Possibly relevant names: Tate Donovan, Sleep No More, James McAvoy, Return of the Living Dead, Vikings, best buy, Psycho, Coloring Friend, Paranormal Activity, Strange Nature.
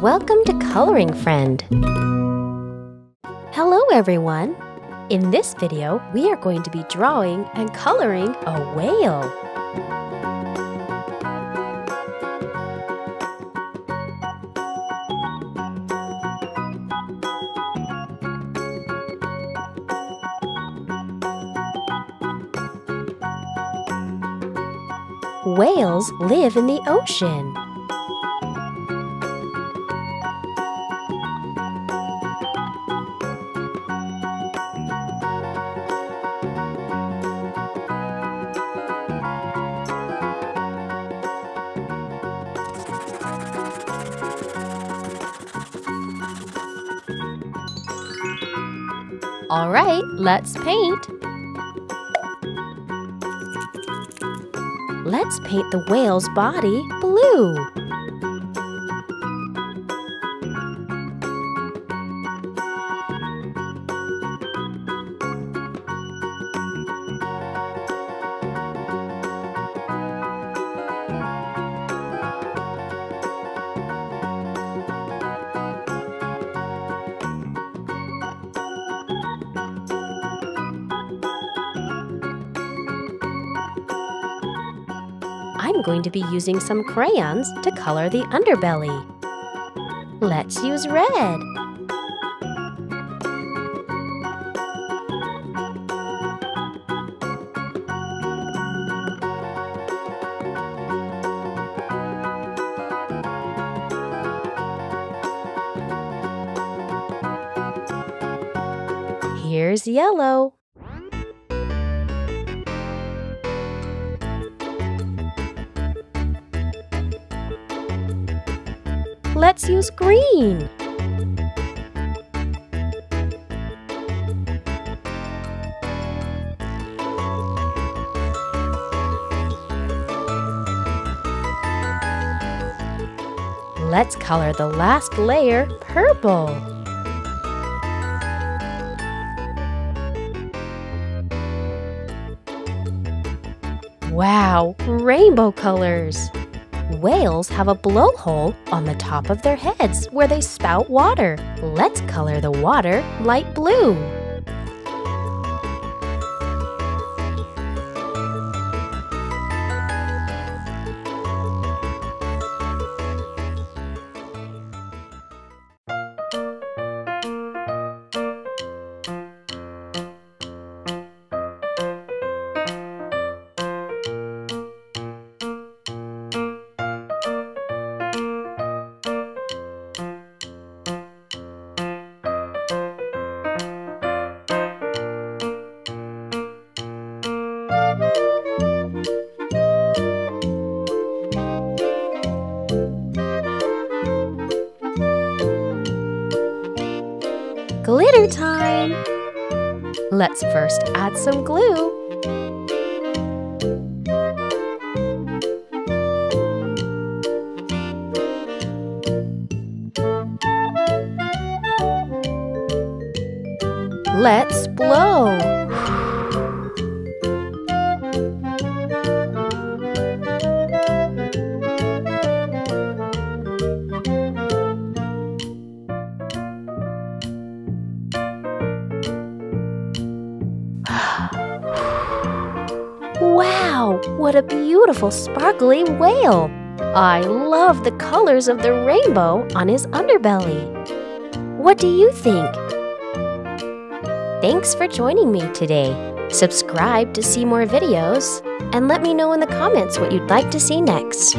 Welcome to Coloring Friend! Hello everyone! In this video, we are going to be drawing and coloring a whale. Whales live in the ocean. All right, let's paint. Let's paint the whale's body blue. I'm going to be using some crayons to color the underbelly. Let's use red. Here's yellow. Let's use green. Let's color the last layer purple. Wow, rainbow colors! Whales have a blowhole on the top of their heads where they spout water. Let's color the water light blue. Glitter time! Let's first add some glue. Let's blow! Wow, what a beautiful sparkly whale! I love the colors of the rainbow on his underbelly. What do you think? Thanks for joining me today. Subscribe to see more videos and let me know in the comments what you'd like to see next.